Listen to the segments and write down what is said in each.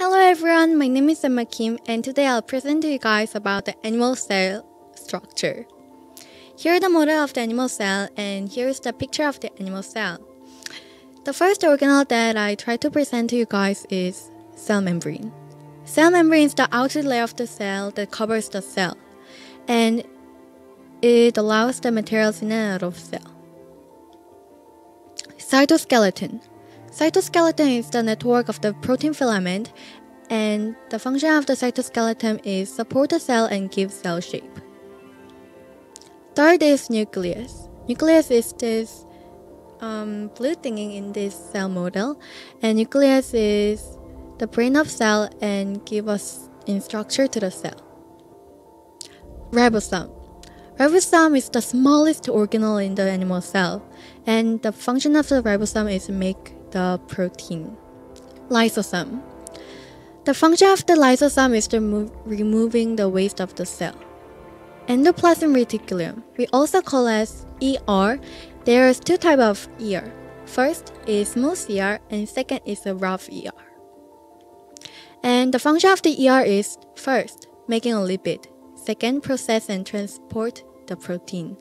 Hello everyone, my name is Emma Kim and today I'll present to you guys about the animal cell structure. Here is the model of the animal cell and here is the picture of the animal cell. The first organelle that I try to present to you guys is cell membrane. Cell membrane is the outer layer of the cell that covers the cell and it allows the materials in and out of the cell. Cytoskeleton. Cytoskeleton is the network of the protein filament, and the function of the cytoskeleton is support the cell and give cell shape. Third is nucleus. Nucleus is this blue thingy in this cell model, and nucleus is the brain of cell and give us in structure to the cell. Ribosome. Ribosome is the smallest organelle in the animal cell, and the function of the ribosome is to make the protein. Lysosome. The function of the lysosome is to removing the waste of the cell. Endoplasmic reticulum, we also call as ER. There is two types of ER. First is smooth ER and second is a rough ER. And the function of the ER is first, making a lipid. Second, process and transport the protein.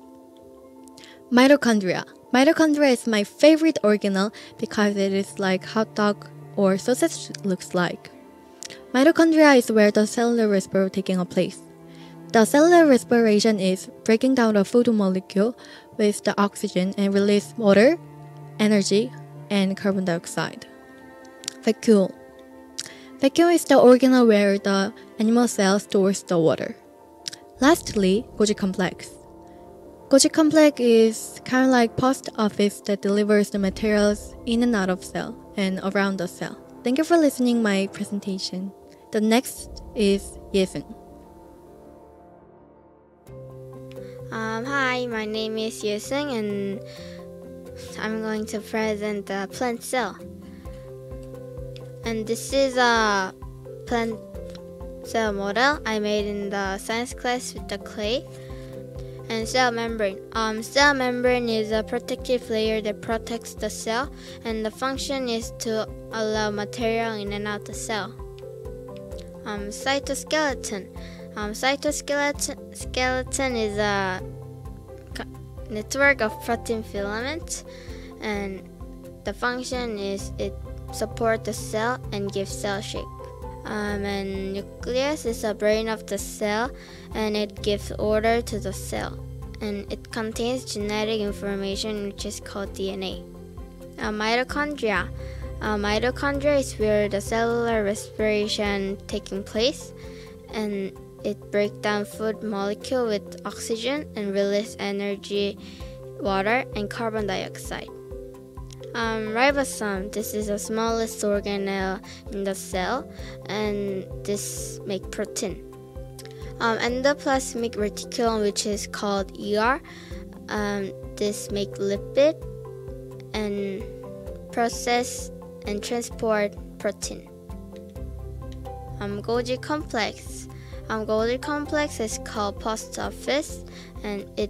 Mitochondria. Mitochondria is my favorite organelle because it is like hot dog or sausage looks like. Mitochondria is where the cellular respiration taking a place. The cellular respiration is breaking down the food molecule with the oxygen and release water, energy, and carbon dioxide. Vacuole. Vacuole is the organelle where the animal cell stores the water. Lastly, Golgi complex. Golgi complex is kind of like post office that delivers the materials in and out of cell and around the cell. Thank you for listening my presentation. The next is Yesun. Hi, my name is Yesun and I'm going to present the plant cell. And this is a plant cell model I made in the science class with the clay. And cell membrane. Cell membrane is a protective layer that protects the cell, and the function is to allow material in and out the cell. Cytoskeleton. Cytoskeleton is a network of protein filaments, and the function is it supports the cell and gives cell shape. And nucleus is the brain of the cell, and it gives order to the cell. And it contains genetic information, which is called DNA. Mitochondria. Mitochondria is where the cellular respiration taking place, and it breaks down food molecule with oxygen and release energy, water, and carbon dioxide. Ribosome. This is the smallest organelle in the cell, and this make protein. Endoplasmic reticulum, which is called ER, this make lipid and process and transport protein. Golgi complex. Golgi complex is called post office, and it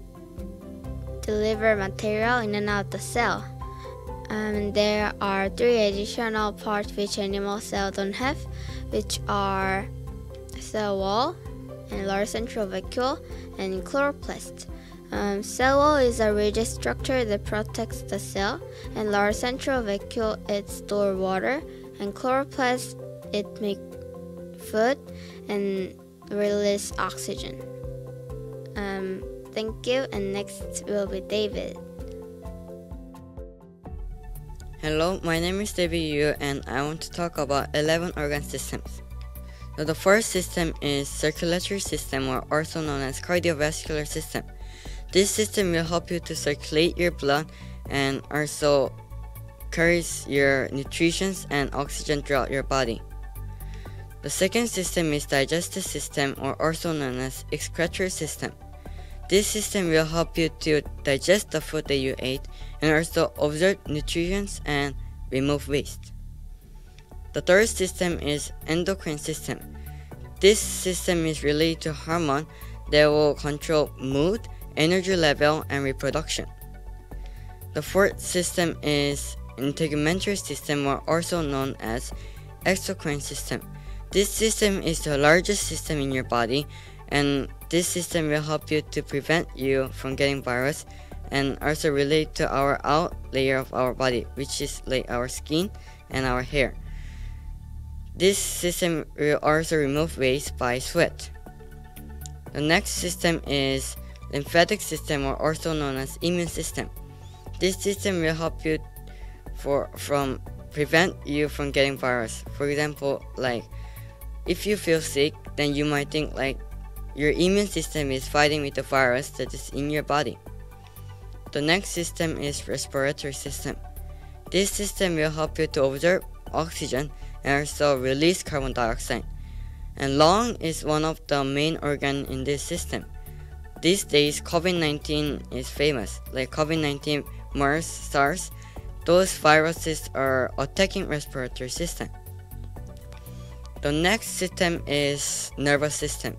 deliver material in and out the cell. There are three additional parts which animal cells don't have, which are cell wall, and large central vacuole, and chloroplast. Cell wall is a rigid structure that protects the cell, and large central vacuole it stores water, and chloroplast it makes food and release oxygen. Thank you, and next will be David. Hello, my name is David Yu and I want to talk about 11 organ systems. So the first system is circulatory system, or also known as cardiovascular system. This system will help you to circulate your blood and also carries your nutrition and oxygen throughout your body. The second system is digestive system, or also known as excretory system. This system will help you to digest the food that you ate and also absorb nutrients and remove waste. The third system is endocrine system. This system is related to hormone that will control mood, energy level, and reproduction. The fourth system is integumentary system, or also known as Exocrine system. This system is the largest system in your body, and this system will help you to prevent you from getting virus and also relate to our out layer of our body, which is like our skin and our hair. This system will also remove waste by sweat. The next system is lymphatic system, or also known as immune system. This system will help you prevent you from getting virus. For example, like if you feel sick, then you might think like your immune system is fighting with the virus that is in your body. The next system is respiratory system. This system will help you to absorb oxygen and also release carbon dioxide. And lung is one of the main organs in this system. These days, COVID-19 is famous. Like COVID-19, MERS, SARS, those viruses are attacking respiratory system. The next system is nervous system.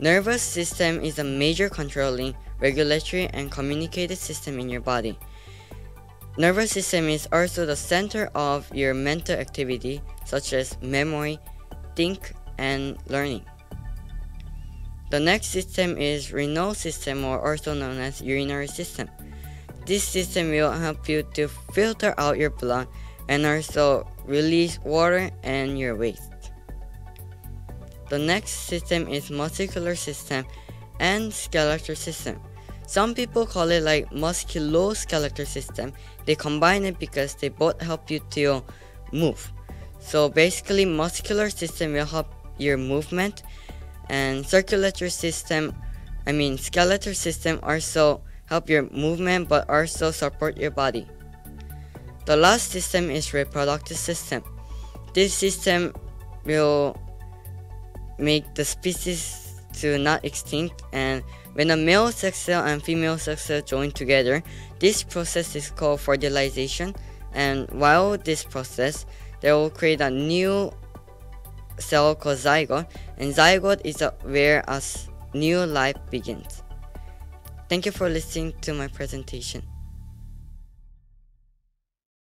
Nervous system is a major controlling, regulatory, and communicative system in your body. Nervous system is also the center of your mental activity, such as memory, think, and learning. The next system is renal system, or also known as urinary system. This system will help you to filter out your blood and also release water and your waste. The next system is muscular system and skeletal system. Some people call it like musculoskeletal system. They combine it because they both help you to move. So basically, muscular system will help your movement, and skeletal system also help your movement but also support your body. The last system is reproductive system. This system will make the species to not extinct, and when a male sex cell and female sex cell join together, this process is called fertilization, and while this process, they will create a new cell called zygote, and zygote is where a new life begins. Thank you for listening to my presentation.